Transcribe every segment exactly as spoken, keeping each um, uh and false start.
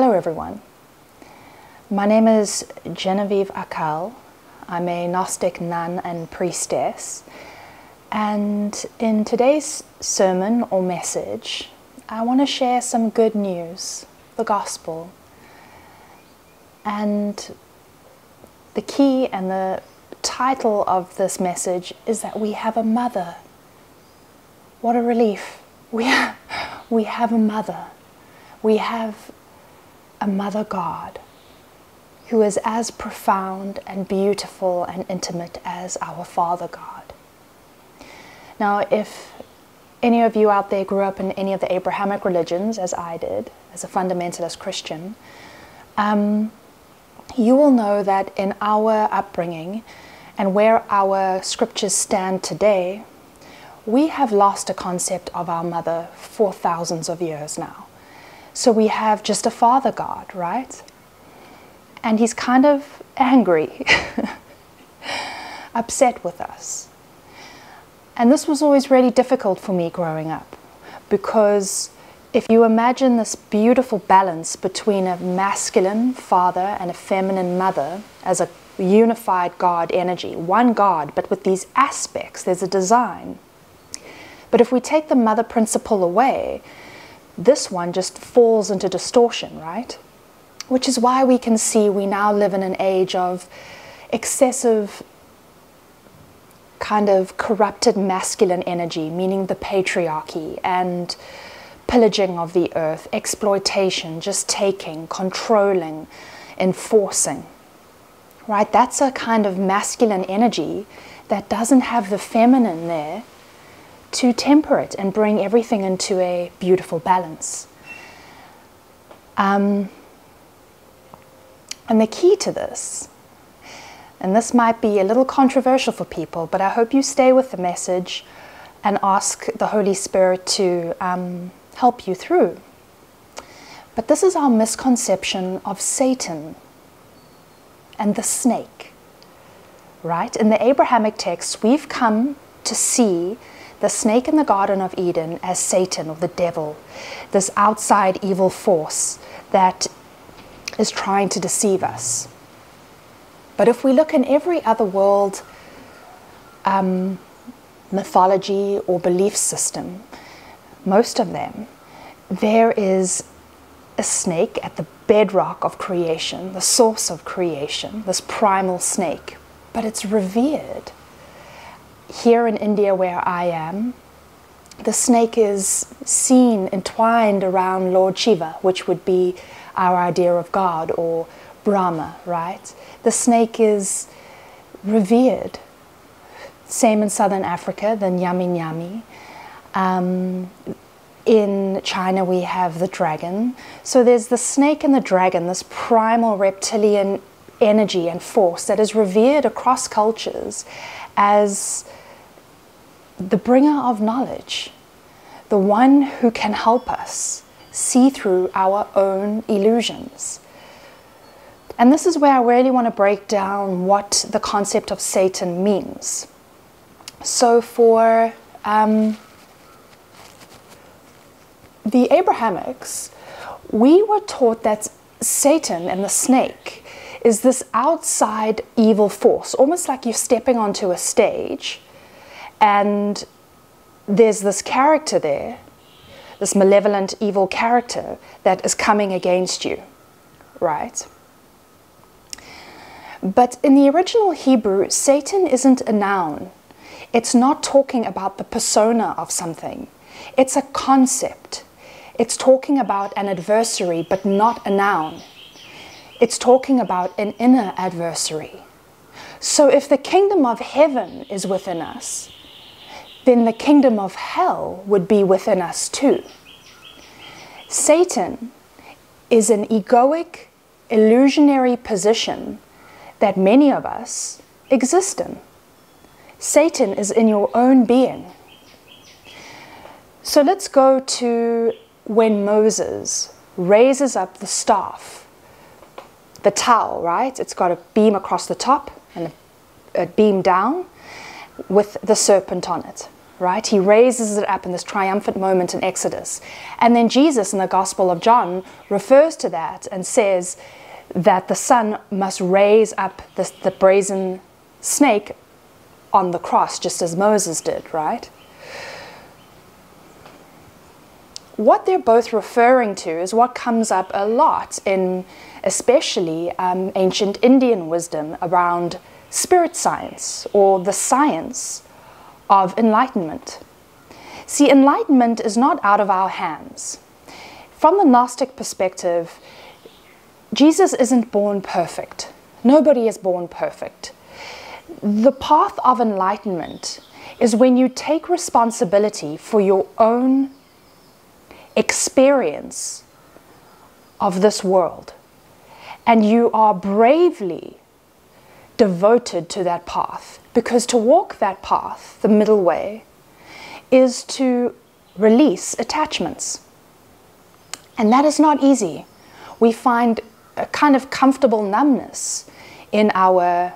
Hello everyone. My name is Genevieve Akal. I'm a Gnostic nun and priestess, and in today's sermon or message I want to share some good news, the gospel, and the key and the title of this message is that we have a mother. What a relief. We have, we have a mother. We have a mother God who is as profound and beautiful and intimate as our Father God. Now, if any of you out there grew up in any of the Abrahamic religions, as I did, as a fundamentalist Christian, um, you will know that in our upbringing and where our scriptures stand today, we have lost a concept of our mother for thousands of years now. So we have just a Father God, right? And he's kind of angry, upset with us. And this was always really difficult for me growing up, because if you imagine this beautiful balance between a masculine father and a feminine mother as a unified God energy, one God, but with these aspects, there's a design. But if we take the mother principle away, this one just falls into distortion, right? Which is why we can see we now live in an age of excessive kind of corrupted masculine energy, meaning the patriarchy and pillaging of the earth, exploitation, just taking, controlling, enforcing, right? That's a kind of masculine energy that doesn't have the feminine there to temper it and bring everything into a beautiful balance. Um, and the key to this, and this might be a little controversial for people, but I hope you stay with the message and ask the Holy Spirit to um, help you through. But this is our misconception of Satan and the snake, right? In the Abrahamic texts, we've come to see the snake in the Garden of Eden as Satan, or the devil, this outside evil force that is trying to deceive us. But if we look in every other world, um, mythology or belief system, most of them, there is a snake at the bedrock of creation, the source of creation, this primal snake, but it's revered. Here in India, where I am, the snake is seen entwined around Lord Shiva, which would be our idea of God or Brahma, right? The snake is revered. Same in southern Africa, the Nyami-Nyami. Um, in China, we have the dragon. So there's the snake and the dragon, this primal reptilian energy and force that is revered across cultures as the bringer of knowledge, the one who can help us see through our own illusions. And this is where I really want to break down what the concept of Satan means. So for um, the Abrahamics, we were taught that Satan and the snake is this outside evil force, almost like you're stepping onto a stage and there's this character there, this malevolent evil character that is coming against you, right? But in the original Hebrew, Satan isn't a noun. It's not talking about the persona of something. It's a concept. It's talking about an adversary, but not a noun. It's talking about an inner adversary. So if the kingdom of heaven is within us, then the kingdom of hell would be within us too. Satan is an egoic, illusionary position that many of us exist in. Satan is in your own being. So let's go to when Moses raises up the staff, the Tau, right? It's got a beam across the top and a, a beam down with the serpent on it. right? He raises it up in this triumphant moment in Exodus. And then Jesus in the Gospel of John refers to that and says that the Son must raise up the, the brazen snake on the cross, just as Moses did, right? What they're both referring to is what comes up a lot in especially um, ancient Indian wisdom around spirit science or the science of enlightenment. See, enlightenment is not out of our hands. From the Gnostic perspective, Jesus isn't born perfect. Nobody is born perfect. The path of enlightenment is when you take responsibility for your own experience of this world, and you are bravely devoted to that path, because to walk that path, the middle way, is to release attachments, and that is not easy. We find a kind of comfortable numbness in our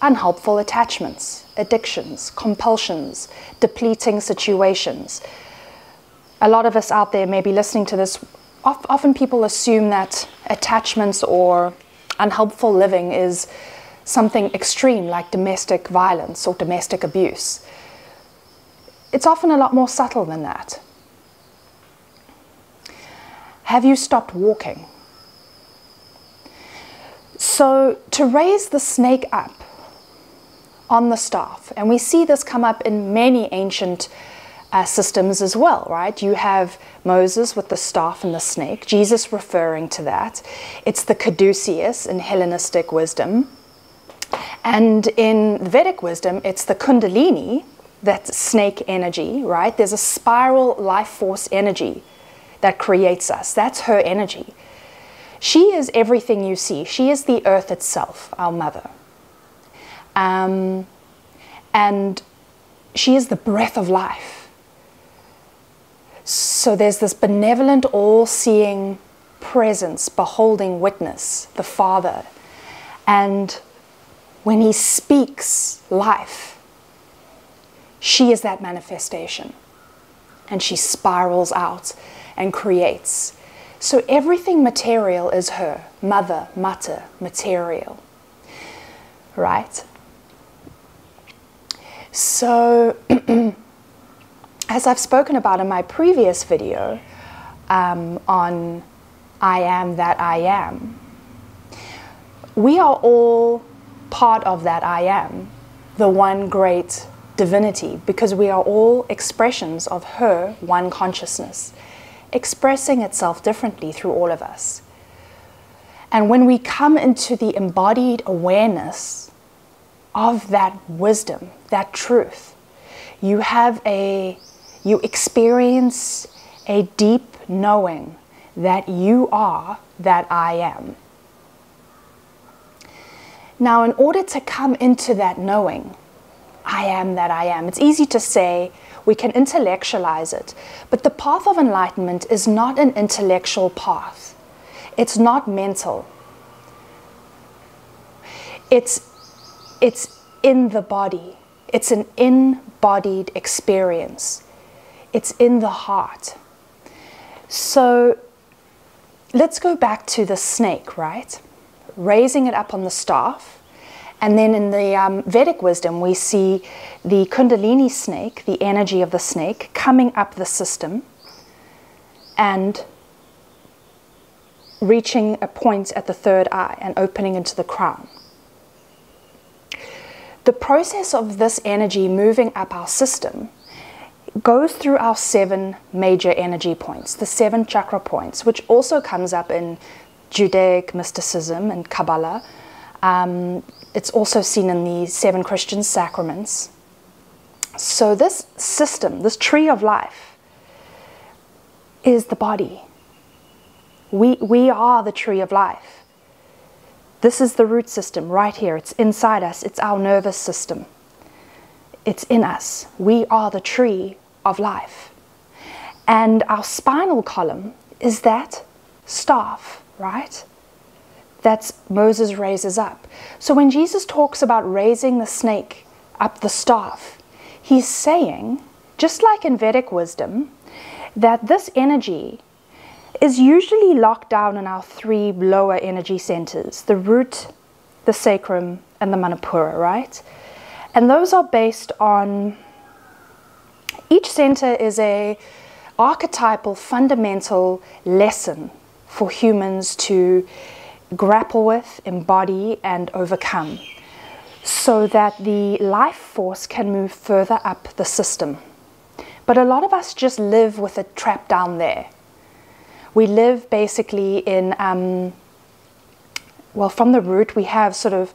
unhelpful attachments, addictions, compulsions, depleting situations. A lot of us out there may be listening to this. Often people assume that attachments or unhelpful living is something extreme like domestic violence or domestic abuse. It's often a lot more subtle than that. Have you stopped walking? So to raise the snake up on the staff, and we see this come up in many ancient Uh, systems as well, right? You have Moses with the staff and the snake, Jesus referring to that. It's the Caduceus in Hellenistic wisdom. And in Vedic wisdom, it's the Kundalini, that snake energy, right? There's a spiral life force energy that creates us. That's her energy. She is everything you see. She is the earth itself, our mother. Um, and she is the breath of life. So there's this benevolent, all-seeing presence, beholding witness, the Father. And when he speaks life, she is that manifestation. And she spirals out and creates. So everything material is her. Mother, mater, material. Right? So as I've spoken about in my previous video um, on I am that I am, we are all part of that I am, the one great divinity, because we are all expressions of her one consciousness, expressing itself differently through all of us. And when we come into the embodied awareness of that wisdom, that truth, you have a You experience a deep knowing that you are that I am. Now, in order to come into that knowing, I am that I am, it's easy to say, we can intellectualize it, but the path of enlightenment is not an intellectual path. It's not mental. It's, it's in the body. It's an embodied experience. It's in the heart. So let's go back to the snake, right? Raising it up on the staff. And then in the um, Vedic wisdom, we see the Kundalini snake, the energy of the snake, coming up the system and reaching a point at the third eye and opening into the crown. The process of this energy moving up our system goes through our seven major energy points, the seven chakra points, which also comes up in Judaic mysticism and Kabbalah. Um, it's also seen in the seven Christian sacraments. So this system, this tree of life, is the body. We, we are the tree of life. This is the root system right here. It's inside us. It's our nervous system. It's in us. We are the tree of life. And our spinal column is that staff, right? That's Moses raises up. So when Jesus talks about raising the snake up the staff, he's saying, just like in Vedic wisdom, that this energy is usually locked down in our three lower energy centers, the root, the sacrum, and the manipura, right? And those are based on, each center is a archetypal fundamental lesson for humans to grapple with, embody, and overcome, so that the life force can move further up the system. But a lot of us just live with it trapped down there. We live basically in, um, well, from the root, we have sort of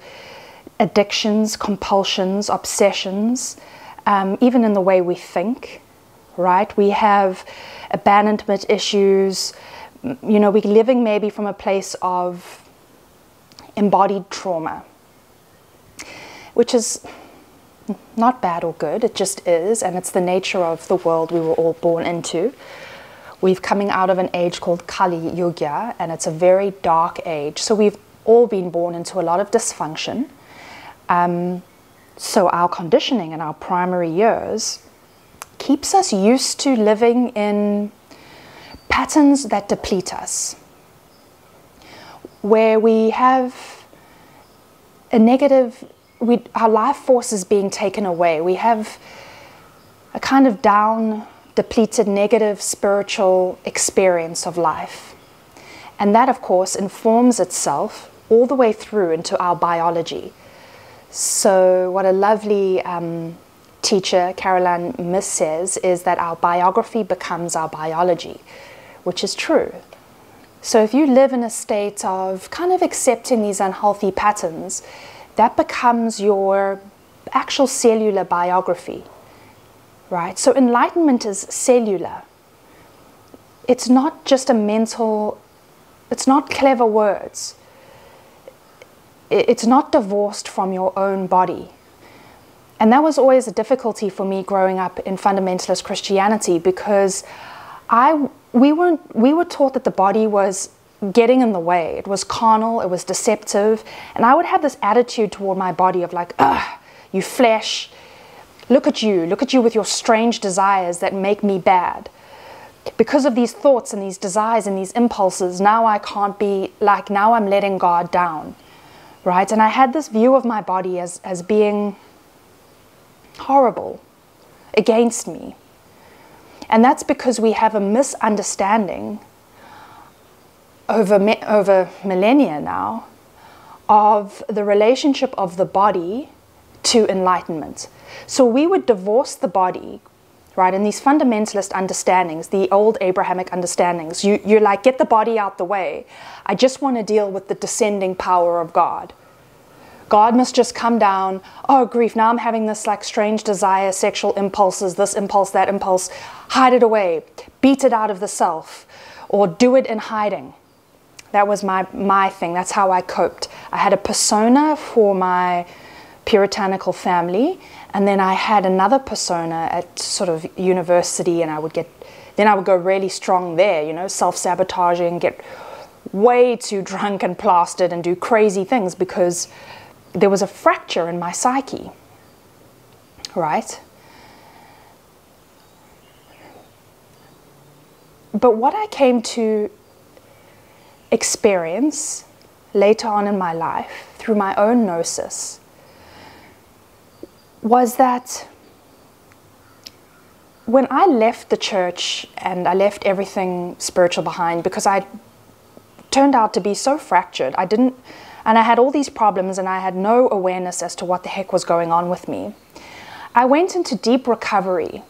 addictions, compulsions, obsessions, um, even in the way we think, right? We have abandonment issues. You know, we're living maybe from a place of embodied trauma, which is not bad or good, it just is, and it's the nature of the world we were all born into. We've coming out of an age called Kali Yuga, and it's a very dark age, so we've all been born into a lot of dysfunction. Um, so our conditioning in our primary years keeps us used to living in patterns that deplete us, where we have a negative, we, our life force is being taken away. We have a kind of down, depleted, negative spiritual experience of life. And that, of course, informs itself all the way through into our biology. So what a lovely um, teacher, Caroline Myss, says is that our biography becomes our biology, which is true. So if you live in a state of kind of accepting these unhealthy patterns, that becomes your actual cellular biography, right? So enlightenment is cellular. It's not just a mental, it's not clever words. It's not divorced from your own body. And that was always a difficulty for me growing up in fundamentalist Christianity, because I, we, weren't, we were taught that the body was getting in the way. It was carnal, it was deceptive, and I would have this attitude toward my body of like, ugh, you flesh, look at you, look at you with your strange desires that make me bad. Because of these thoughts and these desires and these impulses, now I can't be, like, now I'm letting God down, right? And I had this view of my body as, as being horrible, against me. And that's because we have a misunderstanding over, me over millennia now of the relationship of the body to enlightenment. So we would divorce the body, right? In these fundamentalist understandings, the old Abrahamic understandings, you, you're like, get the body out the way. I just want to deal with the descending power of God. God must just come down. Oh, grief, now I'm having this like strange desire, sexual impulses, this impulse, that impulse. Hide it away. Beat it out of the self. Or do it in hiding. That was my, my thing. That's how I coped. I had a persona for my puritanical family, and then I had another persona at sort of university, and I would get, then I would go really strong there, you know, self-sabotaging, get way too drunk and plastered and do crazy things because there was a fracture in my psyche, right? But what I came to experience later on in my life through my own gnosis was that when I left the church and I left everything spiritual behind, because I turned out to be so fractured, I didn't, and I had all these problems and I had no awareness as to what the heck was going on with me. I went into deep recovery,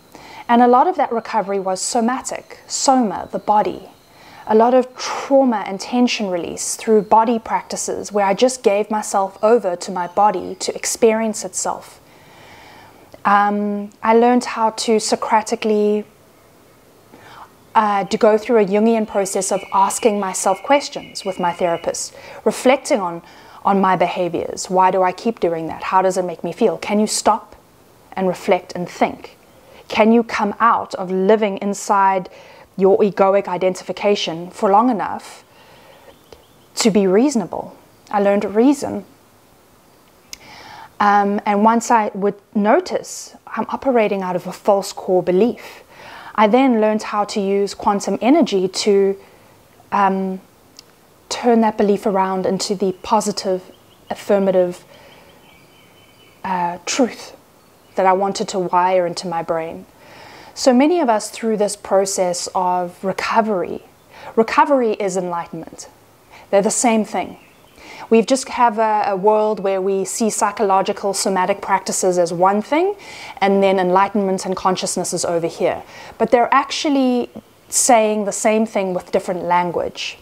and a lot of that recovery was somatic, soma, the body. A lot of trauma and tension release through body practices where I just gave myself over to my body to experience itself. Um, I learned how to Socratically uh, to go through a Jungian process of asking myself questions with my therapist, reflecting on, on my behaviors. Why do I keep doing that? How does it make me feel? Can you stop and reflect and think? Can you come out of living inside your egoic identification for long enough to be reasonable? I learned reason. Um, and once I would notice I'm operating out of a false core belief, I then learned how to use quantum energy to um, turn that belief around into the positive, affirmative uh, truth that I wanted to wire into my brain. So many of us through this process of recovery, recovery is enlightenment. They're the same thing. We just have a, a world where we see psychological, somatic practices as one thing, and then enlightenment and consciousness is over here. But they're actually saying the same thing with different language.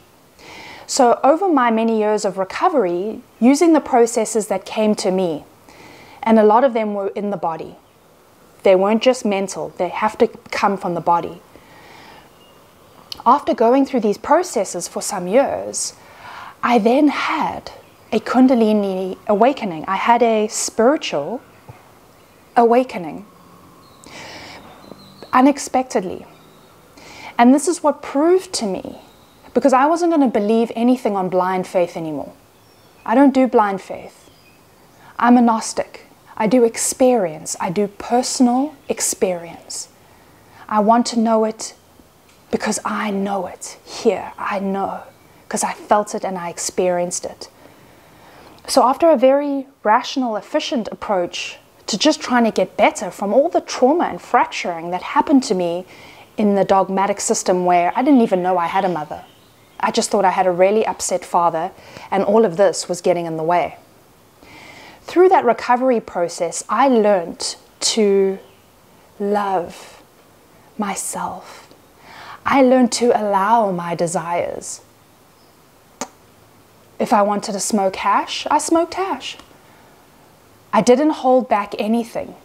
So over my many years of recovery, using the processes that came to me, and a lot of them were in the body. They weren't just mental, they have to come from the body. After going through these processes for some years, I then had a Kundalini awakening. I had a spiritual awakening, unexpectedly. And this is what proved to me, because I wasn't going to believe anything on blind faith anymore. I don't do blind faith. I'm a Gnostic. I do experience. I do personal experience. I want to know it because I know it here. I know. Because I felt it and I experienced it. So after a very rational, efficient approach to just trying to get better from all the trauma and fracturing that happened to me in the dogmatic system where I didn't even know I had a mother. I just thought I had a really upset father and all of this was getting in the way. Through that recovery process, I learned to love myself. I learned to allow my desires. If I wanted to smoke hash, I smoked hash. I didn't hold back anything.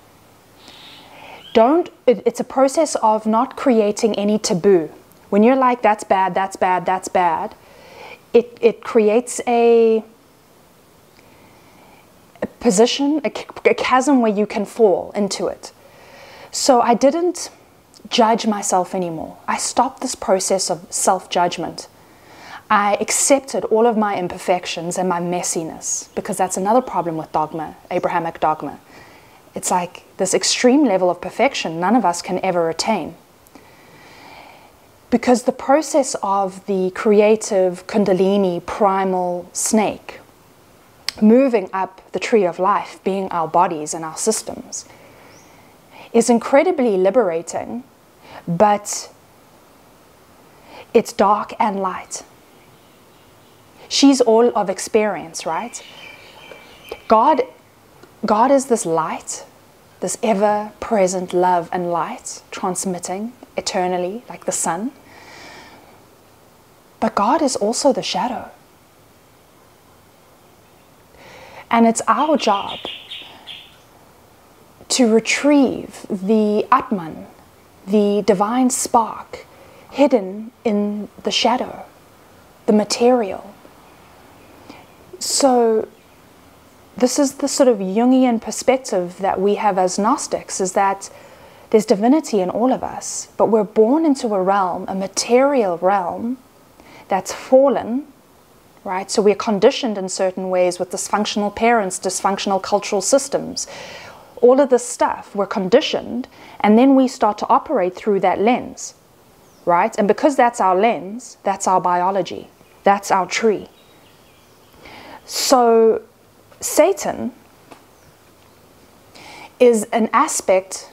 Don't, it, it's a process of not creating any taboo. When you're like, that's bad, that's bad, that's bad, it, it creates a, a position, a, a chasm where you can fall into it. So I didn't judge myself anymore. I stopped this process of self-judgment. I accepted all of my imperfections and my messiness, because that's another problem with dogma, Abrahamic dogma. It's like this extreme level of perfection none of us can ever attain. Because the process of the creative Kundalini primal snake moving up the tree of life, being our bodies and our systems, is incredibly liberating, but it's dark and light. She's all of experience, right? God, God is this light, this ever-present love and light, transmitting eternally, like the sun. But God is also the shadow. And it's our job to retrieve the Atman, the divine spark, hidden in the shadow, the material. So this is the sort of Jungian perspective that we have as Gnostics, is that there's divinity in all of us, but we're born into a realm, a material realm, that's fallen, right? So we're conditioned in certain ways with dysfunctional parents, dysfunctional cultural systems, all of this stuff, we're conditioned, and then we start to operate through that lens, right? And because that's our lens, that's our biology, that's our tree. So Satan is an aspect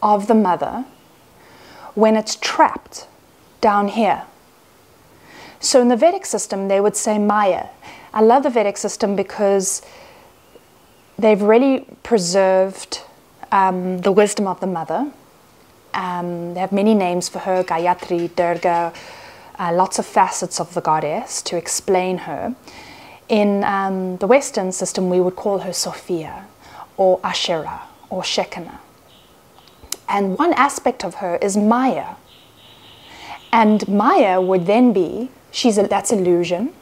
of the mother when it's trapped down here. So in the Vedic system, they would say Maya. I love the Vedic system because they've really preserved um, the wisdom of the mother. Um, they have many names for her, Gayatri, Durga, uh, lots of facets of the goddess to explain her. In um, the Western system, we would call her Sophia, or Asherah, or Shekinah. And one aspect of her is Maya. And Maya would then be, she's a, that's illusion,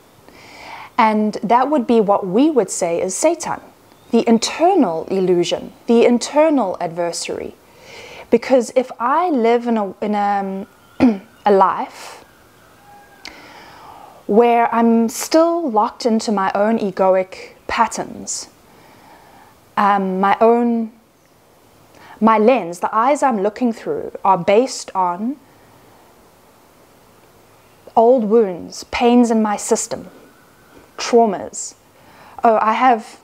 and that would be what we would say is Satan, the internal illusion, the internal adversary. Because if I live in a, in a, a life where I'm still locked into my own egoic patterns, um, my own, my lens, the eyes I'm looking through are based on old wounds, pains in my system, traumas. Oh, I have,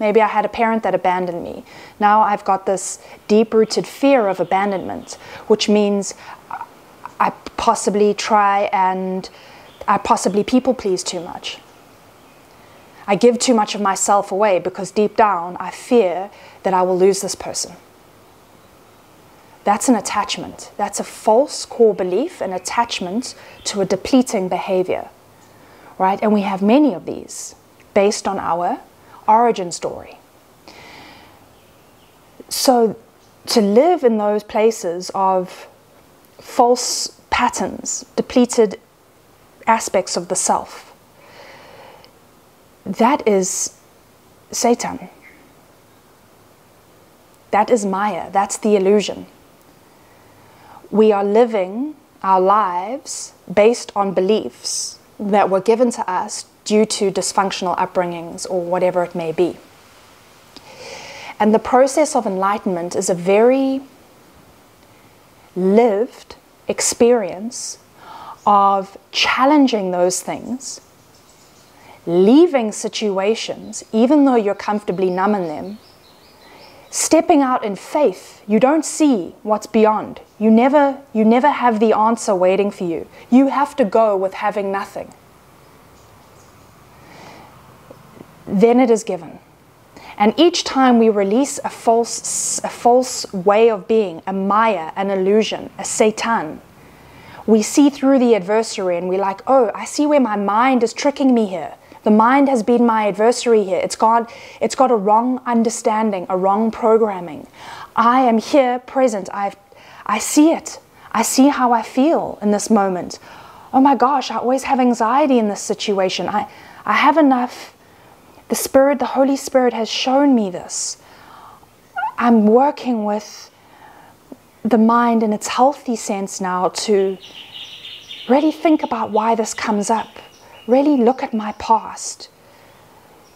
maybe I had a parent that abandoned me. Now I've got this deep-rooted fear of abandonment, which means I possibly try and I possibly people please too much. I give too much of myself away because deep down I fear that I will lose this person. That's an attachment. That's a false core belief, an attachment to a depleting behavior, right? And we have many of these based on our origin story. So to live in those places of false patterns, depleted aspects of the self, that is Satan. That is Maya. That's the illusion. We are living our lives based on beliefs that were given to us due to dysfunctional upbringings or whatever it may be. And the process of enlightenment is a very lived experience of challenging those things, leaving situations, even though you're comfortably numb in them, stepping out in faith. You don't see what's beyond. You never, you never have the answer waiting for you. You have to go with having nothing. Then it is given. And each time we release a false, a false way of being, a Maya, an illusion, a Satan, we see through the adversary and we're like, oh, I see where my mind is tricking me here. The mind has been my adversary here. It's got, it's got a wrong understanding, a wrong programming. I am here present. I've, I see it. I see how I feel in this moment. Oh my gosh, I always have anxiety in this situation. I, I have enough. The Spirit, the Holy Spirit has shown me this. I'm working with the mind in its healthy sense now to really think about why this comes up. Really look at my past.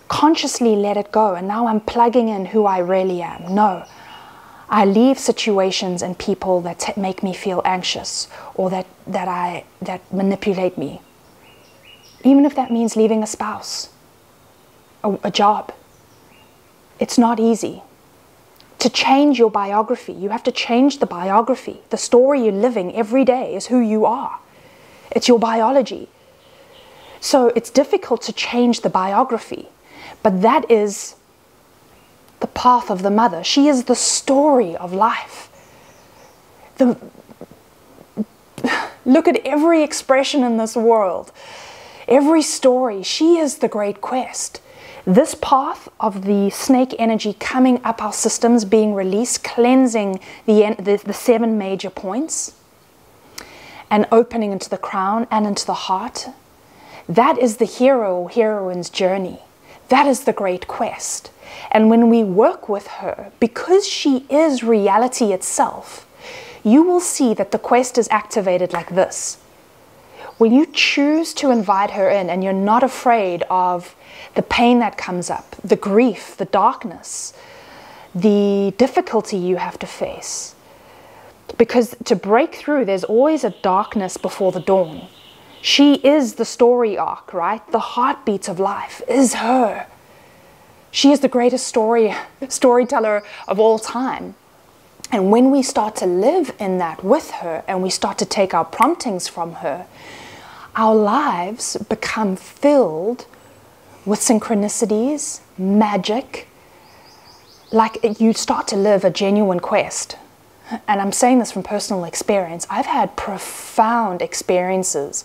Consciously let it go. And now I'm plugging in who I really am. No, I leave situations and people that t make me feel anxious or that, that, I, that manipulate me. Even if that means leaving a spouse, a, a job. It's not easy. To change your biography, you have to change the biography. The story you're living every day is who you are. It's your biology. So it's difficult to change the biography, but that is the path of the mother. She is the story of life. The, look at every expression in this world, every story. She is the great quest. This path of the snake energy coming up our systems, being released, cleansing the, the, the seven major points and opening into the crown and into the heart, that is the hero or heroine's journey. That is the great quest. And when we work with her, because she is reality itself, you will see that the quest is activated like this. When you choose to invite her in and you're not afraid of the pain that comes up, the grief, the darkness, the difficulty you have to face. Because to break through, there's always a darkness before the dawn. She is the story arc, right? The heartbeat of life is her. She is the greatest story, storyteller of all time. And when we start to live in that with her and we start to take our promptings from her, our lives become filled with synchronicities, magic. Like you start to live a genuine quest. And I'm saying this from personal experience. I've had profound experiences.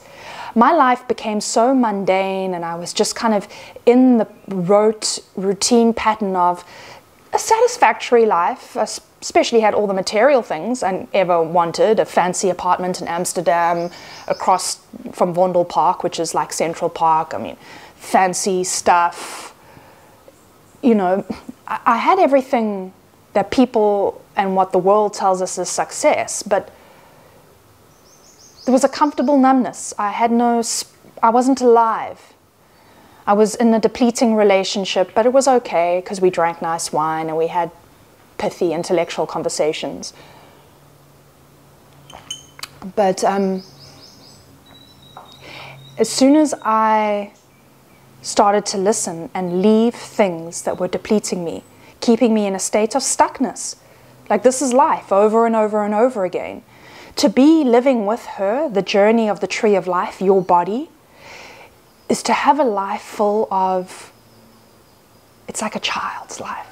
My life became so mundane and I was just kind of in the rote routine pattern of a satisfactory life. I especially had all the material things I ever wanted, a fancy apartment in Amsterdam across from Vondel Park, which is like Central Park. I mean, fancy stuff. You know, I, I had everything that people and what the world tells us is success, but there was a comfortable numbness. I had no, sp I wasn't alive. I was in a depleting relationship, but it was okay because we drank nice wine and we had pithy intellectual conversations. But um, as soon as I started to listen and leave things that were depleting me, keeping me in a state of stuckness, like this is life over and over and over again. To be living with her, the journey of the tree of life, your body, is to have a life full of, it's like a child's life.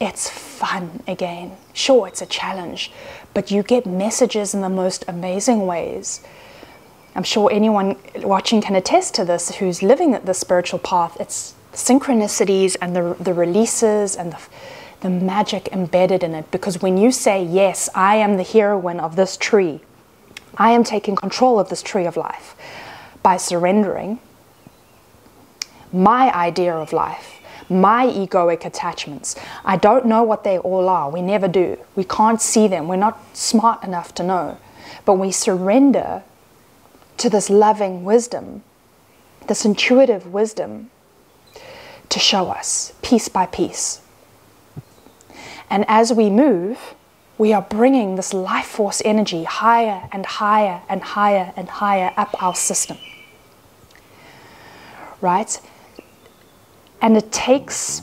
It's fun again. Sure, it's a challenge, but you get messages in the most amazing ways. I'm sure anyone watching can attest to this who's living the spiritual path. It's synchronicities and the, the releases and the, the magic embedded in it. Because when you say, yes, I am the heroine of this tree, I am taking control of this tree of life by surrendering my idea of life, my egoic attachments. I don't know what they all are. We never do. We can't see them. We're not smart enough to know. But we surrender to this loving wisdom, this intuitive wisdom, to show us piece by piece. And as we move, we are bringing this life force energy higher and higher and higher and higher up our system. Right? And it takes,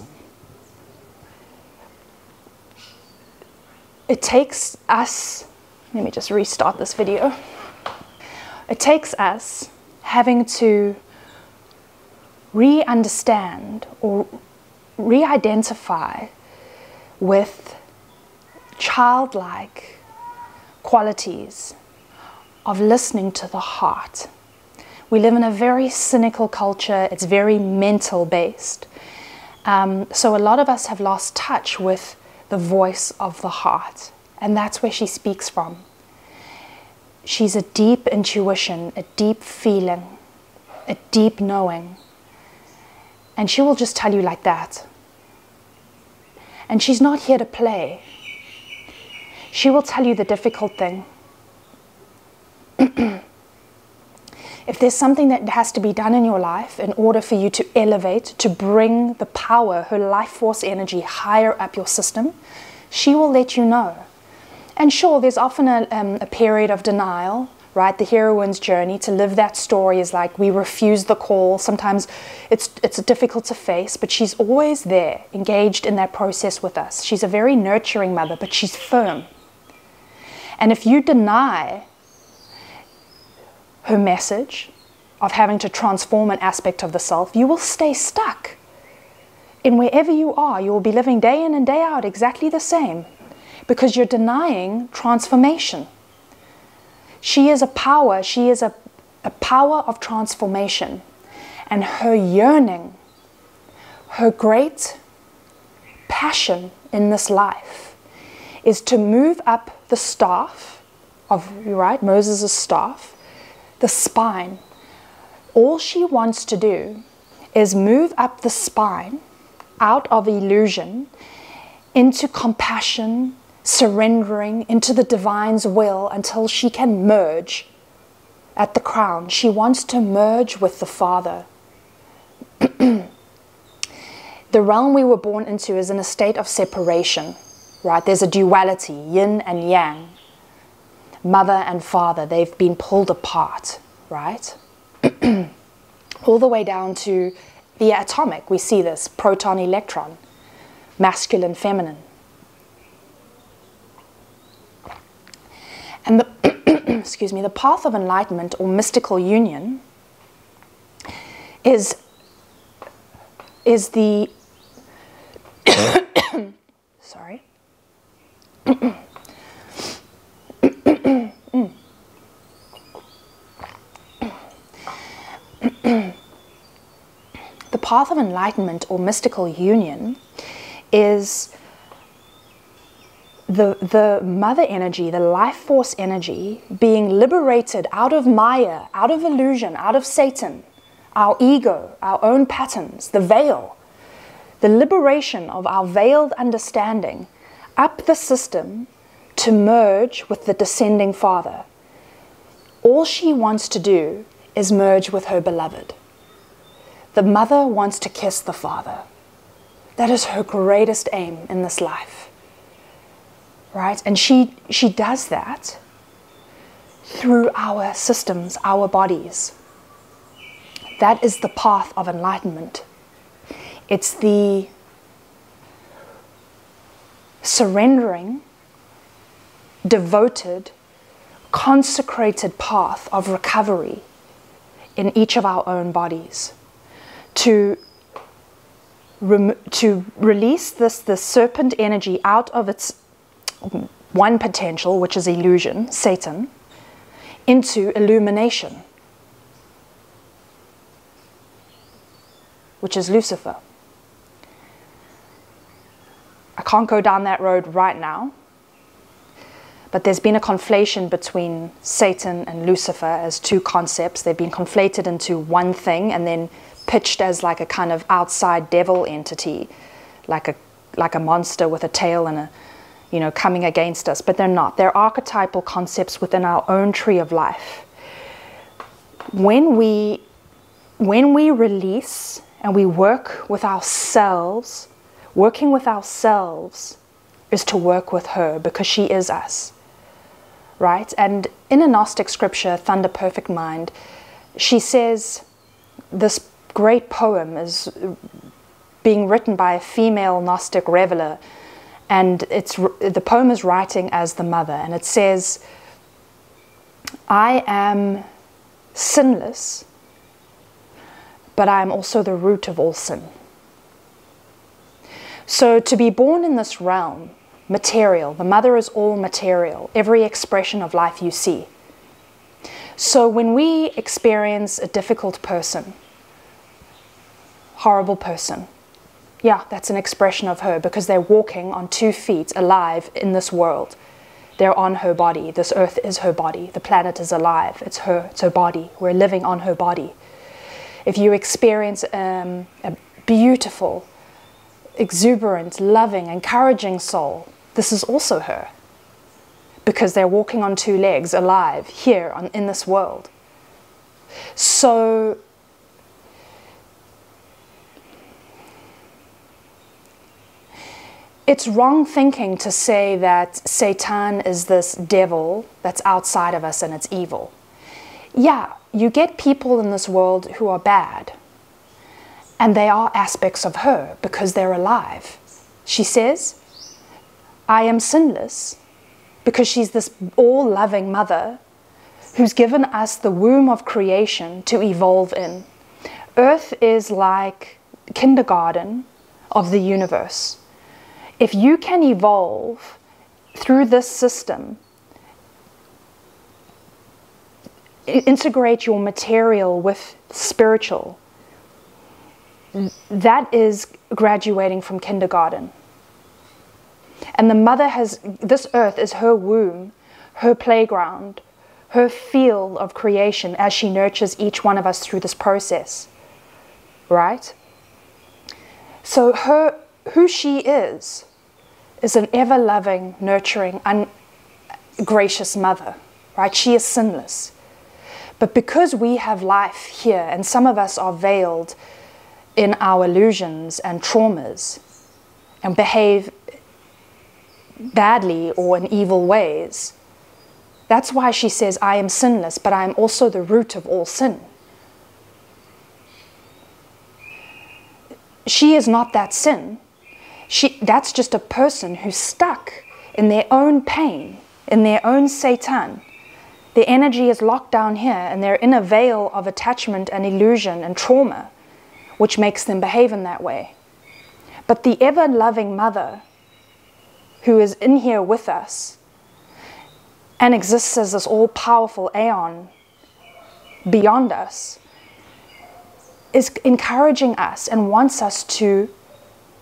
it takes us, let me just restart this video. It takes us having to re-understand or re-identify with childlike qualities of listening to the heart. We live in a very cynical culture. It's very mental based. Um, so a lot of us have lost touch with the voice of the heart. And that's where she speaks from. She's a deep intuition, a deep feeling, a deep knowing. And she will just tell you like that. And she's not here to play. She will tell you the difficult thing. If there's something that has to be done in your life in order for you to elevate, to bring the power, her life force energy higher up your system, she will let you know. And sure, there's often a, um, a period of denial, right? The heroine's journey to live that story is like we refuse the call. Sometimes it's, it's difficult to face, but she's always there, engaged in that process with us. She's a very nurturing mother, but she's firm. And if you deny her message of having to transform an aspect of the self, you will stay stuck. And wherever you are, you will be living day in and day out exactly the same because you're denying transformation. She is a power, she is a, a power of transformation. And her yearning, her great passion in this life is to move up the staff of, right, Moses' staff, the spine. All she wants to do is move up the spine out of illusion into compassion, surrendering into the divine's will until she can merge at the crown. She wants to merge with the Father. The realm we were born into is in a state of separation, right? There's a duality, yin and yang. Mother and father, they've been pulled apart, right? All the way down to the atomic, we see this, proton, electron, masculine, feminine. And the, excuse me, the path of enlightenment or mystical union is, is the, sorry. The path of enlightenment or mystical union is the, the mother energy, the life force energy being liberated out of Maya, out of illusion, out of Satan, our ego, our own patterns, the veil, the liberation of our veiled understanding up the system to merge with the descending Father. All she wants to do is merge with her beloved. The mother wants to kiss the father. That is her greatest aim in this life, right? And she, she does that through our systems, our bodies. That is the path of enlightenment. It's the surrendering, devoted, consecrated path of recovery in each of our own bodies to to release this, this serpent energy out of its one potential, which is illusion, Satan, into illumination, which is Lucifer. I can't go down that road right now, but there's been a conflation between Satan and Lucifer as two concepts. They've been conflated into one thing and then pitched as like a kind of outside devil entity, like a like a monster with a tail and a, you know, coming against us. But they're not. They're archetypal concepts within our own tree of life. When we when we release and we work with ourselves, working with ourselves is to work with her, because she is us, right? And in a Gnostic scripture, Thunder Perfect Mind, she says this great poem is being written by a female Gnostic reveler, and it's the poem is writing as the mother, and it says, I am sinless, but I am also the root of all sin. So to be born in this realm, material, the mother is all material, every expression of life you see. So when we experience a difficult person, horrible person, yeah, that's an expression of her, because they're walking on two feet alive in this world. They're on her body. This earth is her body. The planet is alive. It's her, it's her body. We're living on her body. If you experience um, a beautiful, exuberant, loving, encouraging soul, this is also her, because they're walking on two legs, alive, here on, in this world. So it's wrong thinking to say that Satan is this devil that's outside of us and it's evil. Yeah, you get people in this world who are bad, and they are aspects of her because they're alive. She says, I am sinless, because she's this all-loving mother who's given us the womb of creation to evolve in. Earth is like kindergarten of the universe. If you can evolve through this system, integrate your material with spiritual, that is graduating from kindergarten. And the mother has, this earth is her womb, her playground, her field of creation as she nurtures each one of us through this process, right? So her, who she is, is an ever-loving, nurturing, un- gracious mother, right? She is sinless. But because we have life here, and some of us are veiled in our illusions and traumas and behave badly or in evil ways. That's why she says, I am sinless, but I am also the root of all sin. She is not that sin. She, that's just a person who's stuck in their own pain, in their own Satan. Their energy is locked down here, and they're in a veil of attachment and illusion and trauma, which makes them behave in that way. But the ever-loving mother who is in here with us and exists as this all-powerful aeon beyond us is encouraging us and wants us to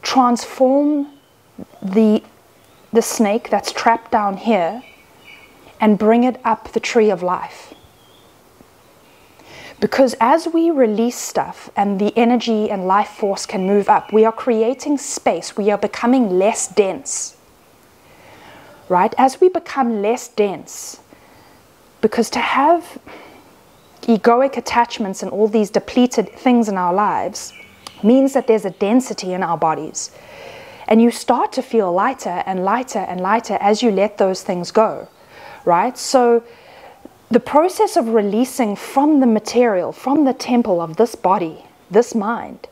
transform the, the snake that's trapped down here and bring it up the tree of life. Because as we release stuff and the energy and life force can move up, we are creating space, we are becoming less dense, right? As we become less dense, because to have egoic attachments and all these depleted things in our lives means that there's a density in our bodies. And you start to feel lighter and lighter and lighter as you let those things go, right? So the process of releasing from the material, from the temple of this body, this mind,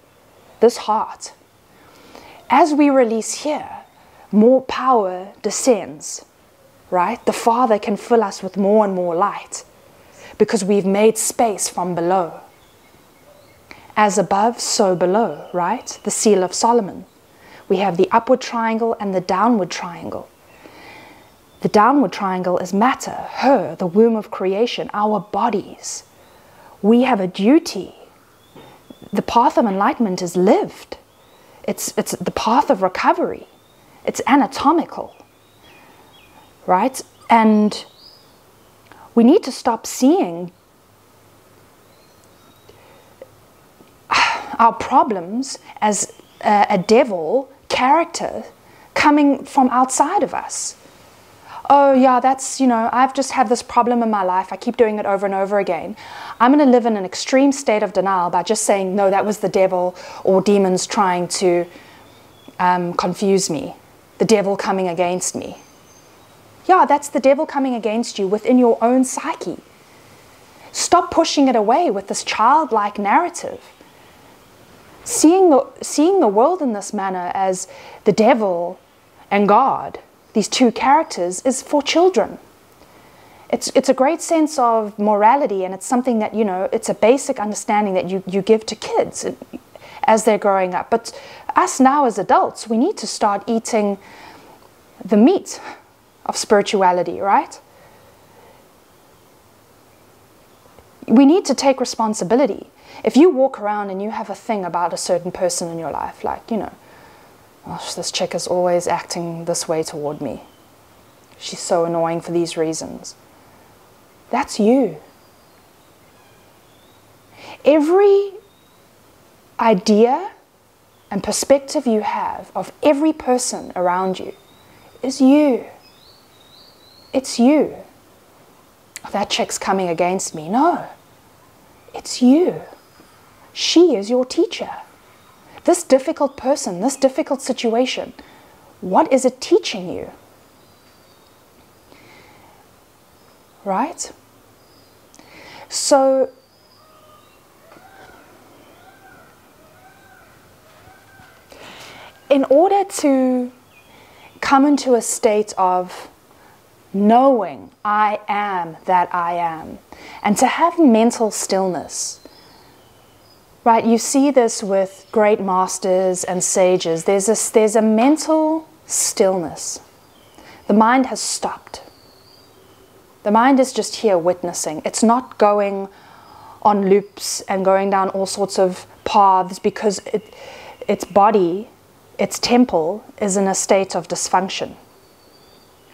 this heart, as we release here, more power descends, right? The Father can fill us with more and more light because we've made space from below. As above, so below, right? The Seal of Solomon. We have the upward triangle and the downward triangle. The downward triangle is matter, her, the womb of creation, our bodies. We have a duty. The path of enlightenment is lived. It's, it's the path of recovery. It's anatomical, right? And we need to stop seeing our problems as uh, a devil character coming from outside of us. Oh yeah, that's, you know, I've just had this problem in my life. I keep doing it over and over again. I'm going to live in an extreme state of denial by just saying, no, that was the devil or demons trying to um, confuse me. The devil coming against me. Yeah, that's the devil coming against you within your own psyche. Stop pushing it away with this childlike narrative. Seeing the, seeing the world in this manner as the devil and God, these two characters, is for children. It's, it's a great sense of morality, and it's something that, you know, it's a basic understanding that you, you give to kids as they're growing up. But us now as adults, we need to start eating the meat of spirituality, right? We need to take responsibility. If you walk around and you have a thing about a certain person in your life, like, you know, gosh, this chick is always acting this way toward me. She's so annoying for these reasons. That's you. Every idea and perspective you have of every person around you is you. It's you. Oh, that chick's coming against me. No. It's you. She is your teacher. This difficult person, this difficult situation, what is it teaching you? Right? So, in order to come into a state of knowing I am that I am, and to have mental stillness, right? You see this with great masters and sages. There's this, there's a mental stillness. The mind has stopped. The mind is just here witnessing. It's not going on loops and going down all sorts of paths because it, its body, its temple, is in a state of dysfunction,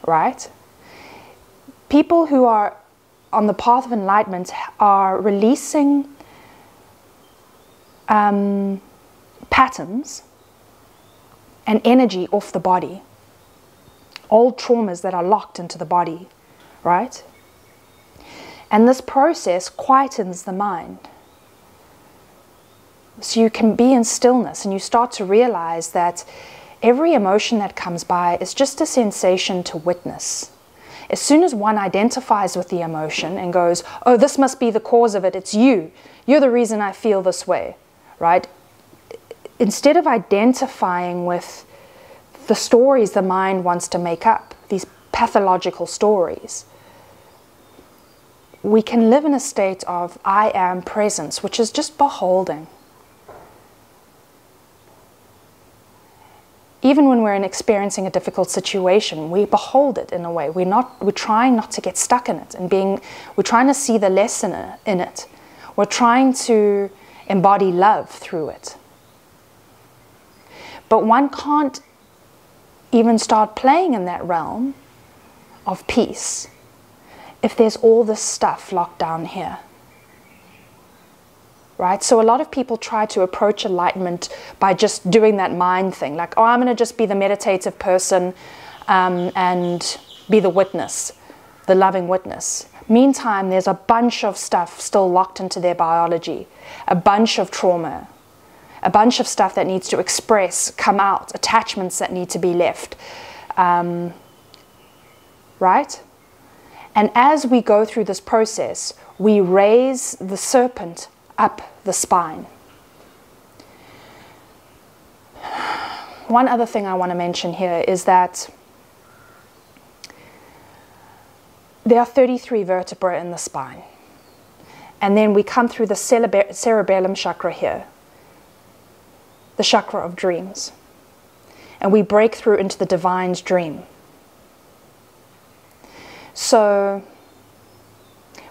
right? People who are on the path of enlightenment are releasing um, patterns and energy off the body, old traumas that are locked into the body, right? And this process quietens the mind. So you can be in stillness and you start to realize that every emotion that comes by is just a sensation to witness. As soon as one identifies with the emotion and goes, oh, this must be the cause of it, it's you. You're the reason I feel this way, right? Instead of identifying with the stories the mind wants to make up, these pathological stories, we can live in a state of I am presence, which is just beholding. Even when we're in experiencing a difficult situation, we behold it in a way. We're, not, we're trying not to get stuck in it, and being, we're trying to see the lesson in it. We're trying to embody love through it. But one can't even start playing in that realm of peace if there's all this stuff locked down here. Right? So a lot of people try to approach enlightenment by just doing that mind thing. Like, oh, I'm going to just be the meditative person um, and be the witness, the loving witness. Meantime, there's a bunch of stuff still locked into their biology, a bunch of trauma, a bunch of stuff that needs to express, come out, attachments that need to be left, um, right? And as we go through this process, we raise the serpent up the spine. One other thing I want to mention here is that there are thirty-three vertebrae in the spine. And then we come through the cere cerebellum chakra here, the chakra of dreams. And we break through into the divine's dream. So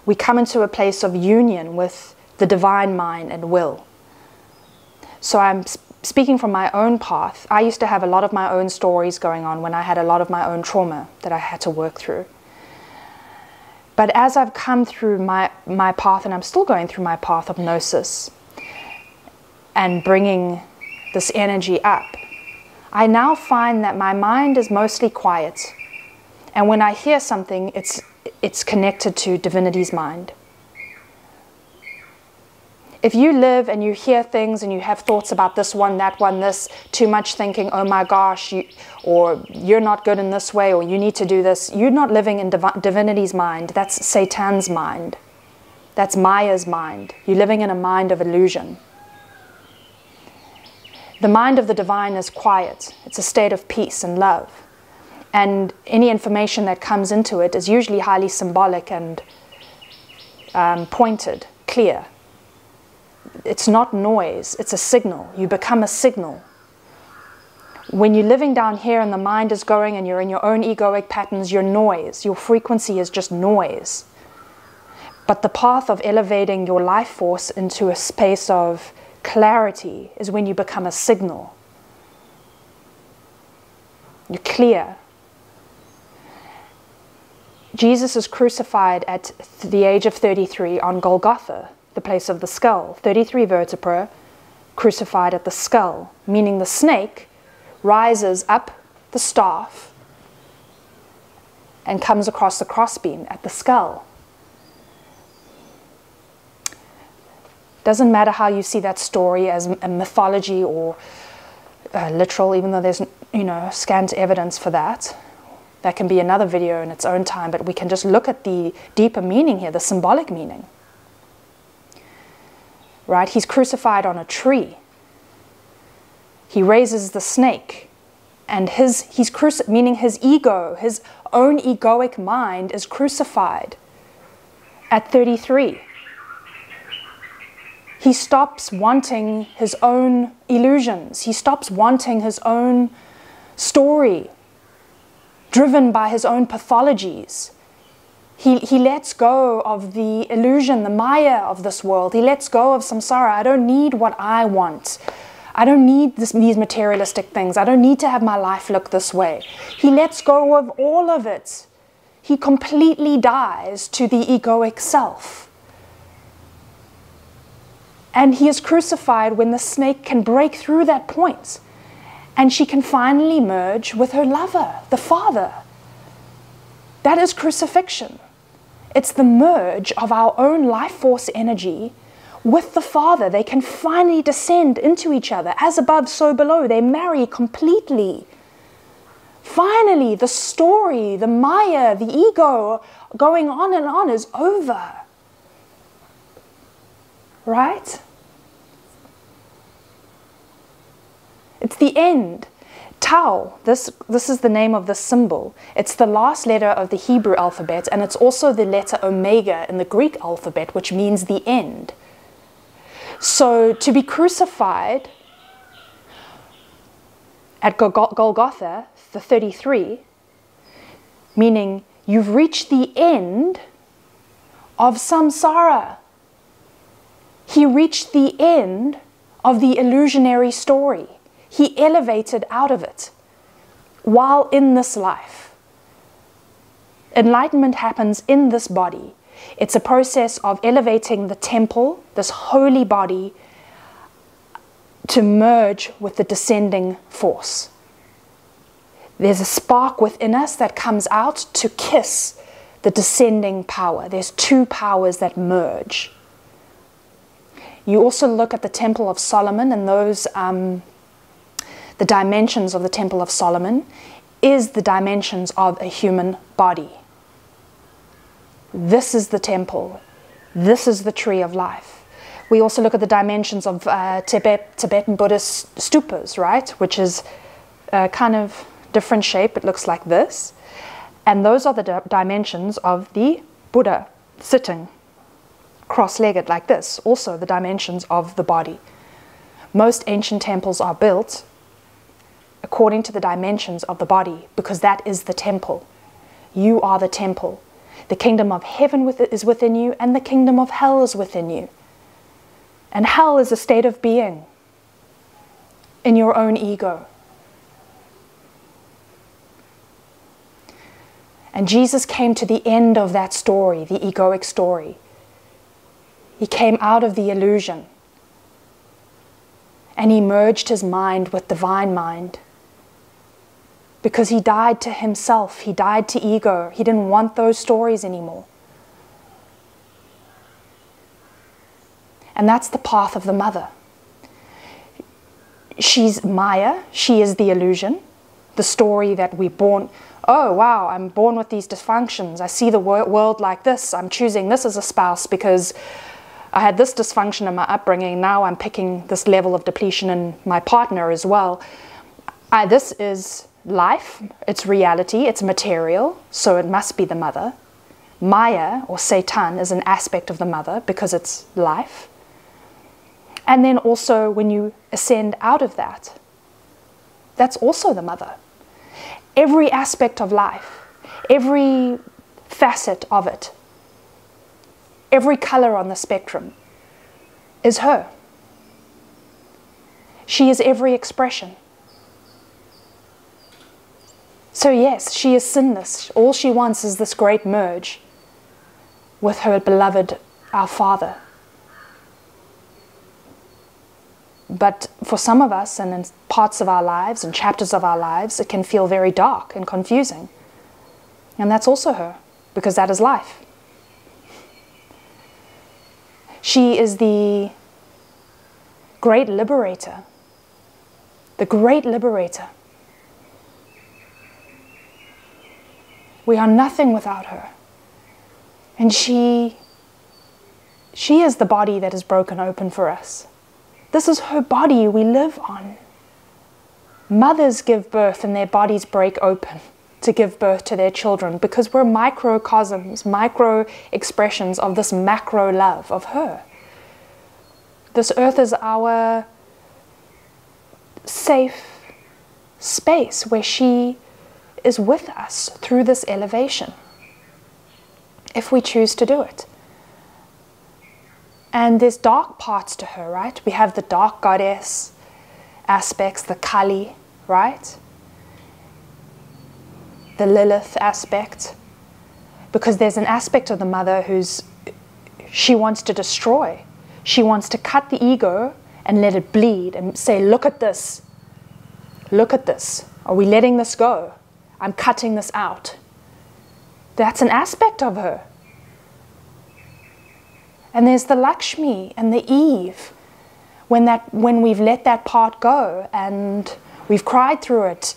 we come into a place of union with the divine mind and will. So I'm sp speaking from my own path. I used to have a lot of my own stories going on when I had a lot of my own trauma that I had to work through. But as I've come through my, my path, and I'm still going through my path of gnosis and bringing this energy up, I now find that my mind is mostly quiet. And when I hear something, it's, it's connected to divinity's mind. If you live and you hear things and you have thoughts about this one, that one, this, too much thinking, oh my gosh, you, or you're not good in this way, or you need to do this, you're not living in div divinity's mind. That's Satan's mind. That's Maya's mind. You're living in a mind of illusion. The mind of the divine is quiet. It's a state of peace and love. And any information that comes into it is usually highly symbolic and um, pointed, clear. It's not noise, it's a signal. You become a signal. When you're living down here and the mind is going and you're in your own egoic patterns, you're noise. Your frequency is just noise. But the path of elevating your life force into a space of clarity is when you become a signal. You're clear. Jesus is crucified at the age of thirty-three on Golgotha, the place of the skull. thirty-three vertebrae, crucified at the skull, meaning the snake rises up the staff and comes across the crossbeam at the skull. Doesn't matter how you see that story, as a mythology or uh, literal, even though there's, you know, scant evidence for that. That can be another video in its own time, but we can just look at the deeper meaning here, the symbolic meaning. Right? He's crucified on a tree. He raises the snake, and his he's cruci meaning his ego, his own egoic mind is crucified at thirty-three. He stops wanting his own illusions. He stops wanting his own story, driven by his own pathologies. He, he lets go of the illusion, the Maya of this world. He lets go of samsara. I don't need what I want. I don't need this, these materialistic things. I don't need to have my life look this way. He lets go of all of it. He completely dies to the egoic self. And he is crucified when the snake can break through that point. And she can finally merge with her lover, the Father. That is crucifixion. It's the merge of our own life force energy with the Father. They can finally descend into each other. As above, so below. They marry completely. Finally, the story, the Maya, the ego, going on and on is over. Right? It's the end. Tau, this, this is the name of the symbol. It's the last letter of the Hebrew alphabet, and it's also the letter omega in the Greek alphabet, which means the end. So to be crucified at Golgotha, the thirty-three, meaning you've reached the end of samsara. He reached the end of the illusionary story. He elevated out of it while in this life. Enlightenment happens in this body. It's a process of elevating the temple, this holy body, to merge with the descending force. There's a spark within us that comes out to kiss the descending power. There's two powers that merge. You also look at the Temple of Solomon, and those, um, the dimensions of the Temple of Solomon is the dimensions of a human body. This is the temple. This is the tree of life. We also look at the dimensions of uh, Tibet, Tibetan Buddhist stupas, right? Which is uh, kind of different shape. It looks like this. And those are the di dimensions of the Buddha sitting cross-legged like this, also the dimensions of the body. Most ancient temples are built according to the dimensions of the body, because that is the temple. You are the temple. The kingdom of heaven with is within you, and the kingdom of hell is within you. And hell is a state of being in your own ego. And Jesus came to the end of that story, the egoic story. He came out of the illusion, and he merged his mind with divine mind, because he died to himself, he died to ego. He didn't want those stories anymore. And that's the path of the mother. She's Maya, she is the illusion, the story that we're born. Oh wow, I'm born with these dysfunctions. I see the wor world like this. I'm choosing this as a spouse because I had this dysfunction in my upbringing. Now I'm picking this level of depletion in my partner as well. I, this is life. It's reality. It's material. So it must be the mother. Maya or Satan is an aspect of the mother because it's life. And then also when you ascend out of that, that's also the mother. Every aspect of life, every facet of it, every color on the spectrum is her. She is every expression. So yes, she is sinless. All she wants is this great merge with her beloved, our Father. But for some of us, and in parts of our lives and chapters of our lives, it can feel very dark and confusing. And that's also her, because that is life. She is the great liberator, the great liberator. We are nothing without her. And she, she is the body that is broken open for us. This is her body we live on. Mothers give birth and their bodies break open to give birth to their children, because we're microcosms, micro expressions of this macro love of her. This earth is our safe space where she is with us through this elevation, if we choose to do it. And there's dark parts to her, right? We have the dark goddess aspects, the Kali, right? The Lilith aspect, because there's an aspect of the mother who's, she wants to destroy. She wants to cut the ego and let it bleed and say, look at this, look at this. Are we letting this go? I'm cutting this out. That's an aspect of her. And there's the Lakshmi and the Eve. When, that, when we've let that part go and we've cried through it,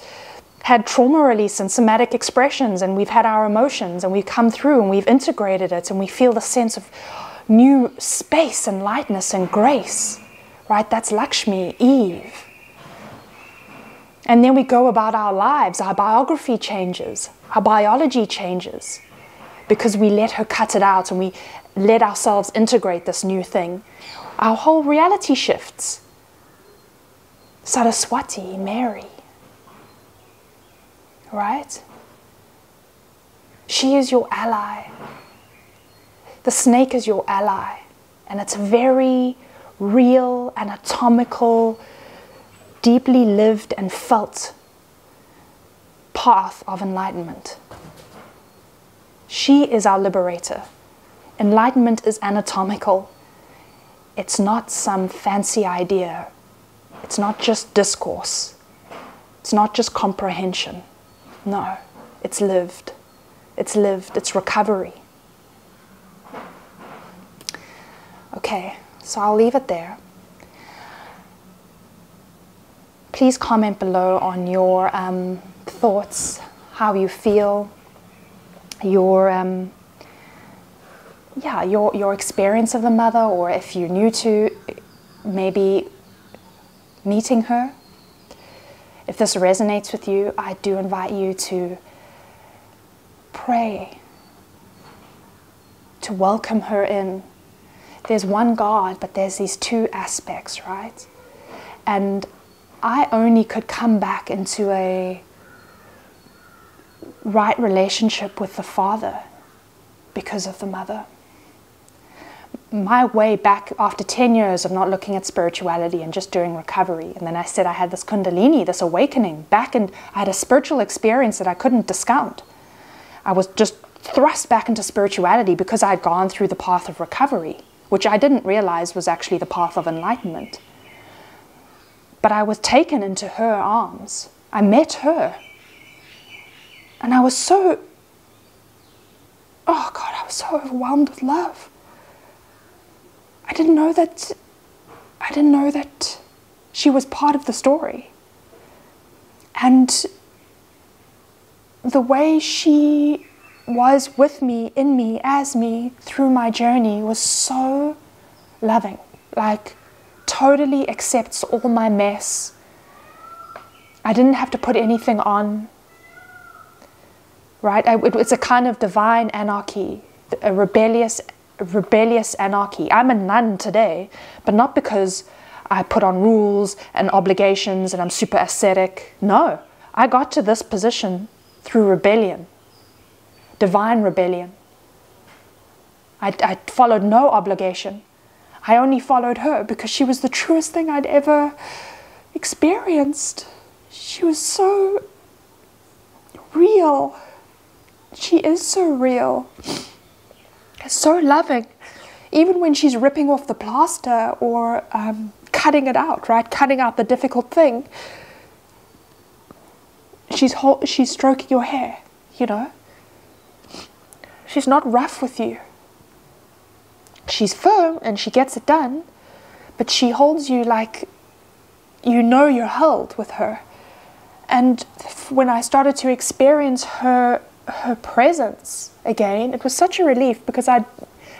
had trauma release and somatic expressions, and we've had our emotions, and we've come through and we've integrated it, and we feel the sense of new space and lightness and grace, right? That's Lakshmi, Eve. And then we go about our lives, our biography changes, our biology changes, because we let her cut it out and we let ourselves integrate this new thing. Our whole reality shifts. Saraswati, Mary. Right? She is your ally. The snake is your ally. And it's a very real, anatomical, deeply lived and felt path of enlightenment. She is our liberator. Enlightenment is anatomical. It's not some fancy idea. It's not just discourse. It's not just comprehension. No, it's lived. it's lived, it's recovery. Okay, so I'll leave it there. Please comment below on your um, thoughts, how you feel, your um, yeah, your your experience of the mother, or if you're new to maybe meeting her. If this resonates with you, I do invite you to pray, to welcome her in. There's one God, but there's these two aspects, right? And I only could come back into a right relationship with the Father because of the Mother. My way back after ten years of not looking at spirituality and just doing recovery, and then I said I had this Kundalini, this awakening back, and I had a spiritual experience that I couldn't discount. I was just thrust back into spirituality because I had gone through the path of recovery, which I didn't realize was actually the path of enlightenment. But I was taken into her arms. I met her. And I was so, oh God, I was so overwhelmed with love. I didn't know that, I didn't know that she was part of the story. And the way she was with me, in me, as me, through my journey was so loving. Like, totally accepts all my mess. I didn't have to put anything on, right? I, it, it's a kind of divine anarchy, a rebellious rebellious anarchy. I'm a nun today, but not because I put on rules and obligations and I'm super ascetic. No, I got to this position through rebellion, divine rebellion. I, I followed no obligation. I only followed her because she was the truest thing I'd ever experienced. She was so real. She is so real. So loving, even when she's ripping off the plaster or um, cutting it out, right? Cutting out the difficult thing. She's whole, she's stroking your hair, you know. She's not rough with you. She's firm and she gets it done, but she holds you like you know you're held with her. And when I started to experience her, her presence again, it was such a relief because I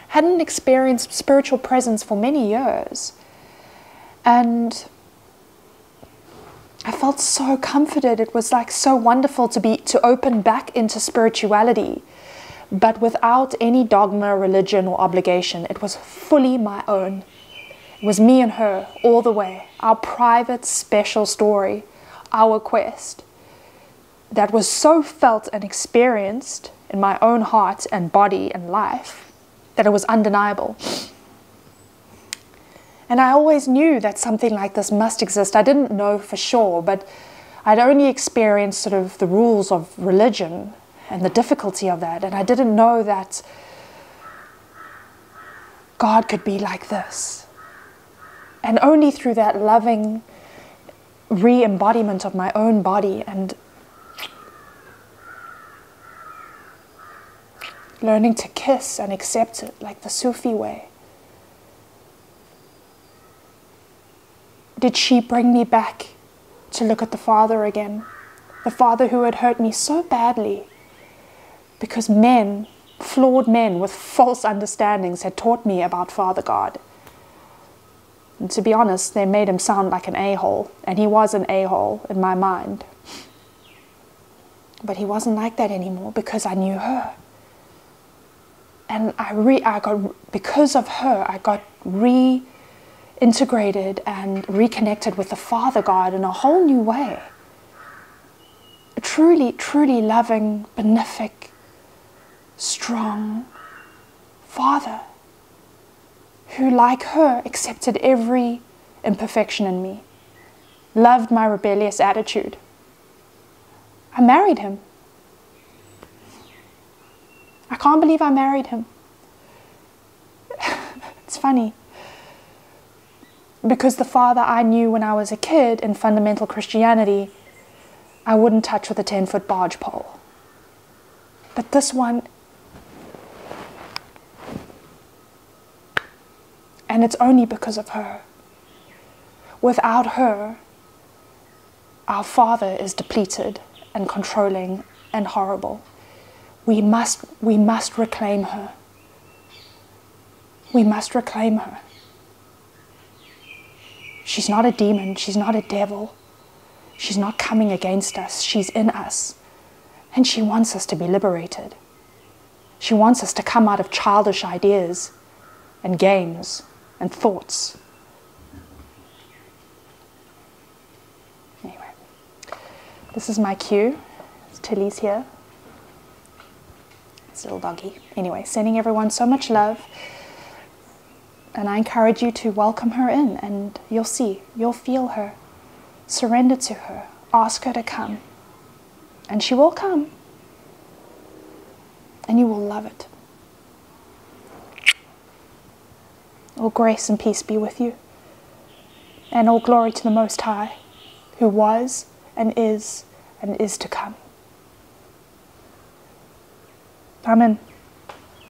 hadn't experienced spiritual presence for many years. And I felt so comforted. It was like so wonderful to be, to open back into spirituality, but without any dogma, religion or obligation. It was fully my own. It was me and her all the way. Our private, special story, our quest. That was so felt and experienced in my own heart and body and life that it was undeniable. And I always knew that something like this must exist. I didn't know for sure, but I'd only experienced sort of the rules of religion and the difficulty of that. And I didn't know that God could be like this. And only through that loving re-embodiment of my own body and learning to kiss and accept it, like the Sufi way. Did she bring me back to look at the Father again? The Father who had hurt me so badly because men, flawed men with false understandings, had taught me about Father God. And to be honest, they made him sound like an a-hole, and he was an a-hole in my mind. But he wasn't like that anymore because I knew her. And I re I got, because of her, I got reintegrated and reconnected with the Father God in a whole new way. A truly, truly loving, benefic, strong Father who, like her, accepted every imperfection in me, loved my rebellious attitude. I married him. I can't believe I married him. It's funny. Because the Father I knew when I was a kid in fundamental Christianity, I wouldn't touch with a ten-foot barge pole. But this one, and it's only because of her. Without her, our Father is depleted and controlling and horrible. We must, we must reclaim her. We must reclaim her. She's not a demon. She's not a devil. She's not coming against us. She's in us. And she wants us to be liberated. She wants us to come out of childish ideas and games and thoughts. Anyway, this is my cue. It's Tilly's here. It's a little doggy. Anyway, sending everyone so much love. And I encourage you to welcome her in, and you'll see, you'll feel her. Surrender to her, ask her to come, and she will come, and you will love it. All grace and peace be with you, and all glory to the Most High, who was and is and is to come. Amen.